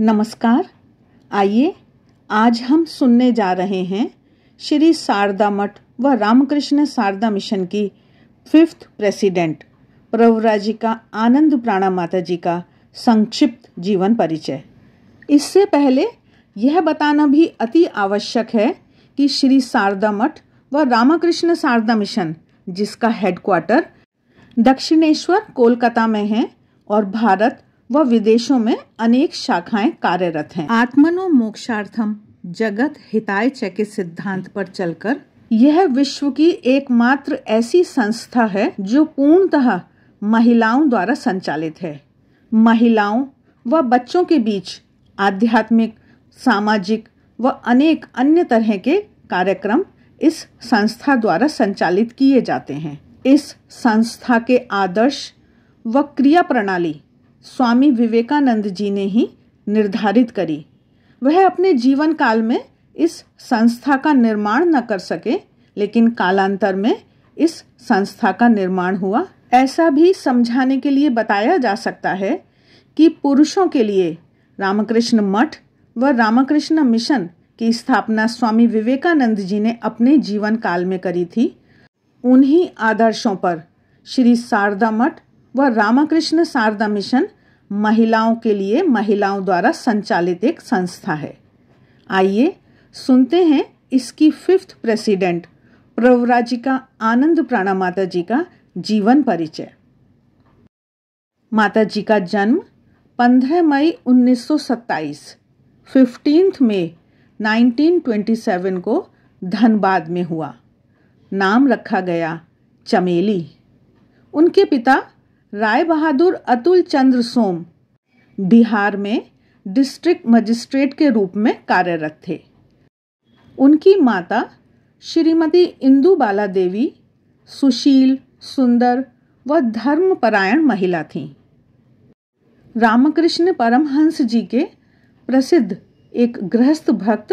नमस्कार। आइए आज हम सुनने जा रहे हैं श्री शारदा मठ व रामकृष्ण शारदा मिशन की 5th प्रेसिडेंट प्रव्राजिका आनंदप्राणा माता जी का संक्षिप्त जीवन परिचय। इससे पहले यह बताना भी अति आवश्यक है कि श्री शारदा मठ व रामकृष्ण शारदा मिशन, जिसका हेडक्वार्टर दक्षिणेश्वर कोलकाता में है और भारत व विदेशों में अनेक शाखाएं कार्यरत हैं, आत्मनो मोक्षार्थम जगत हिताय च के सिद्धांत पर चलकर यह विश्व की एकमात्र ऐसी संस्था है जो पूर्णतः महिलाओं द्वारा संचालित है। महिलाओं व बच्चों के बीच आध्यात्मिक, सामाजिक व अनेक अन्य तरह के कार्यक्रम इस संस्था द्वारा संचालित किए जाते हैं। इस संस्था के आदर्श व क्रिया प्रणाली स्वामी विवेकानंद जी ने ही निर्धारित करी। वह अपने जीवन काल में इस संस्था का निर्माण न कर सके, लेकिन कालांतर में इस संस्था का निर्माण हुआ। ऐसा भी समझाने के लिए बताया जा सकता है कि पुरुषों के लिए रामकृष्ण मठ व रामकृष्ण मिशन की स्थापना स्वामी विवेकानंद जी ने अपने जीवन काल में करी थी। उन्हीं आदर्शों पर श्री शारदा मठ व रामकृष्ण शारदा मिशन महिलाओं के लिए महिलाओं द्वारा संचालित एक संस्था है। आइए सुनते हैं इसकी 5th प्रेसिडेंट प्रव्राजिका आनंदप्राणा माता जी का जीवन परिचय। माता जी का जन्म 15 मई 1927 15 मई 1927 को धनबाद में हुआ। नाम रखा गया चमेली। उनके पिता राय बहादुर अतुल चंद्र सोम बिहार में डिस्ट्रिक्ट मजिस्ट्रेट के रूप में कार्यरत थे। उनकी माता श्रीमती इंदु बाला देवी सुशील, सुंदर व धर्मपरायण महिला थीं। रामकृष्ण परमहंस जी के प्रसिद्ध एक गृहस्थ भक्त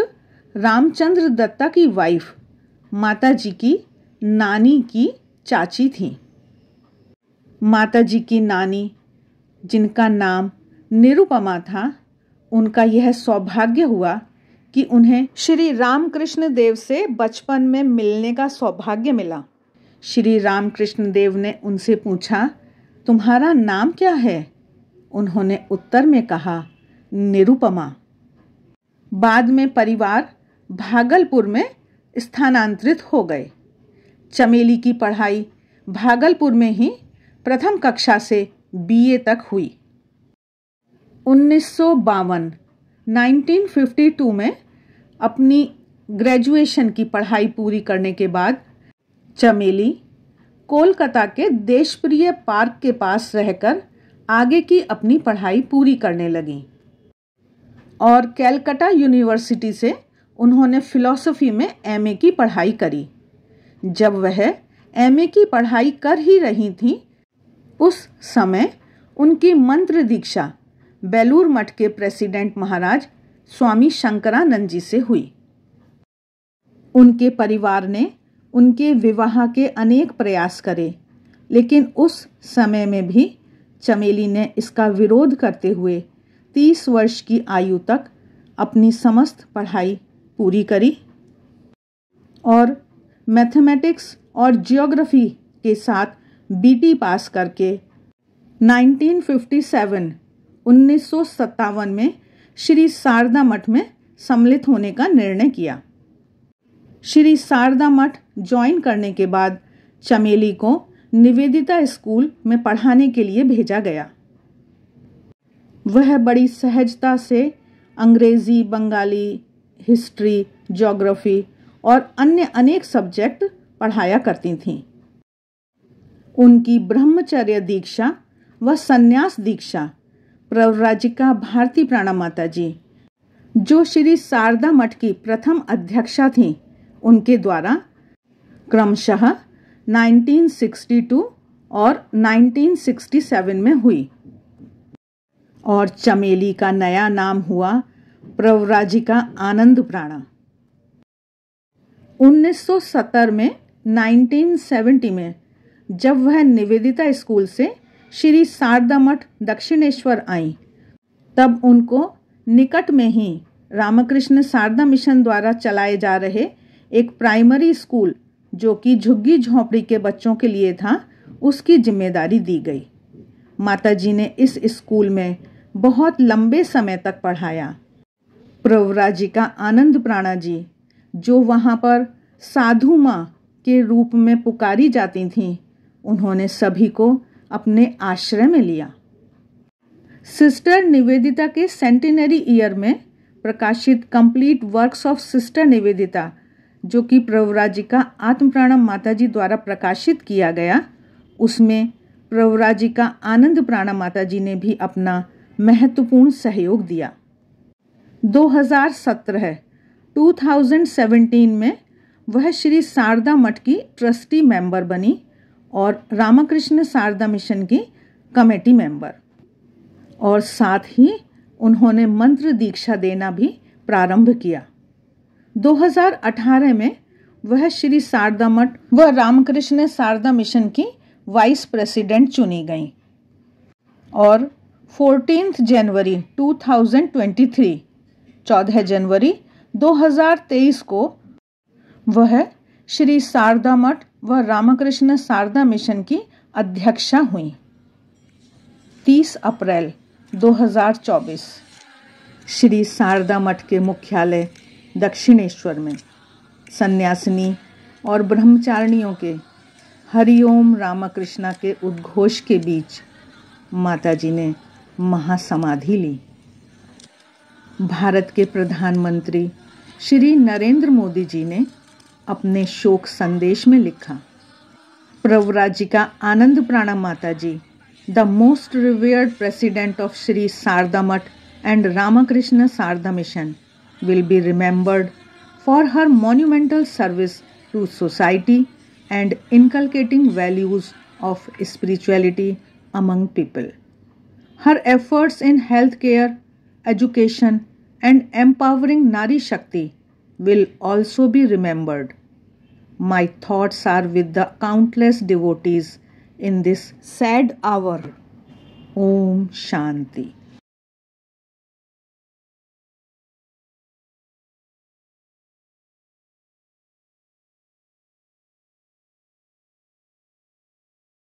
रामचंद्र दत्ता की वाइफ माता जी की नानी की चाची थीं। माता जी की नानी, जिनका नाम निरुपमा था, उनका यह सौभाग्य हुआ कि उन्हें श्री रामकृष्ण देव से बचपन में मिलने का सौभाग्य मिला। श्री रामकृष्ण देव ने उनसे पूछा, तुम्हारा नाम क्या है? उन्होंने उत्तर में कहा, निरुपमा। बाद में परिवार भागलपुर में स्थानांतरित हो गए। चमेली की पढ़ाई भागलपुर में ही प्रथम कक्षा से बीए तक हुई। 1952 में अपनी ग्रेजुएशन की पढ़ाई पूरी करने के बाद चमेली कोलकाता के देशप्रिय पार्क के पास रहकर आगे की अपनी पढ़ाई पूरी करने लगीं और कैलकाटा यूनिवर्सिटी से उन्होंने फिलॉसफी में एमए की पढ़ाई करी। जब वह एमए की पढ़ाई कर ही रही थीं, उस समय उनकी मंत्र दीक्षा बेलूर मठ के प्रेसिडेंट महाराज स्वामी शंकरानंद जी से हुई। उनके परिवार ने उनके विवाह के अनेक प्रयास करे, लेकिन उस समय में भी चमेली ने इसका विरोध करते हुए 30 वर्ष की आयु तक अपनी समस्त पढ़ाई पूरी करी और मैथमेटिक्स और ज्योग्राफी के साथ बीटी पास करके 1957 में श्री शारदा मठ में सम्मिलित होने का निर्णय किया। श्री शारदा मठ ज्वाइन करने के बाद चमेली को निवेदिता स्कूल में पढ़ाने के लिए भेजा गया। वह बड़ी सहजता से अंग्रेजी, बंगाली, हिस्ट्री, ज्योग्राफी और अन्य अनेक सब्जेक्ट पढ़ाया करती थीं। उनकी ब्रह्मचर्य दीक्षा व संन्यास दीक्षा प्रवराजिका भारती प्राणा माता जी, जो श्री शारदा मठ की प्रथम अध्यक्षा थीं, उनके द्वारा क्रमशः 1962 और 1967 में हुई और चमेली का नया नाम हुआ प्रवराजिका आनंदप्राणा। 1970 में जब वह निवेदिता स्कूल से श्री शारदा मठ दक्षिणेश्वर आई, तब उनको निकट में ही रामकृष्ण शारदा मिशन द्वारा चलाए जा रहे एक प्राइमरी स्कूल जो कि झुग्गी झोंपड़ी के बच्चों के लिए था, उसकी जिम्मेदारी दी गई। माताजी ने इस स्कूल में बहुत लंबे समय तक पढ़ाया। प्रव्राजिका आनंदप्राणा जी जो वहाँ पर साधु माँ के रूप में पुकारी जाती थीं, उन्होंने सभी को अपने आश्रय में लिया। सिस्टर निवेदिता के सेंटेनरी ईयर में प्रकाशित complete works of sister Nivedita जो कि प्रवराजिका आत्मप्राण माताजी द्वारा प्रकाशित किया गया, उसमें प्रवराजिका आनंदप्राण माताजी ने भी अपना महत्वपूर्ण सहयोग दिया। 2017 में वह श्री शारदा मठ की ट्रस्टी मेंबर बनी और रामकृष्ण शारदा मिशन की कमेटी मेंबर, और साथ ही उन्होंने मंत्र दीक्षा देना भी प्रारंभ किया। 2018 में वह श्री शारदा मठ व रामकृष्ण शारदा मिशन की वाइस प्रेसिडेंट चुनी गईं और 14 जनवरी 2023 को वह श्री शारदा मठ व रामकृष्ण शारदा मिशन की अध्यक्षा हुई। 30 अप्रैल 2024 श्री शारदा मठ के मुख्यालय दक्षिणेश्वर में सन्यासिनी और ब्रह्मचारिणियों के हरिओम रामकृष्णा के उद्घोष के बीच माताजी ने महासमाधि ली। भारत के प्रधानमंत्री श्री नरेंद्र मोदी जी ने अपने शोक संदेश में लिखा, Pravrajika Anandaprana Mataji, the most revered president of Shri Sarada Math and Ramakrishna Sarada mission, will be remembered for her monumental service to society and inculcating values of spirituality among people. Her efforts in healthcare, education and empowering Nari Shakti will also be remembered. My thoughts are with the countless devotees in this sad hour. Om Shanti.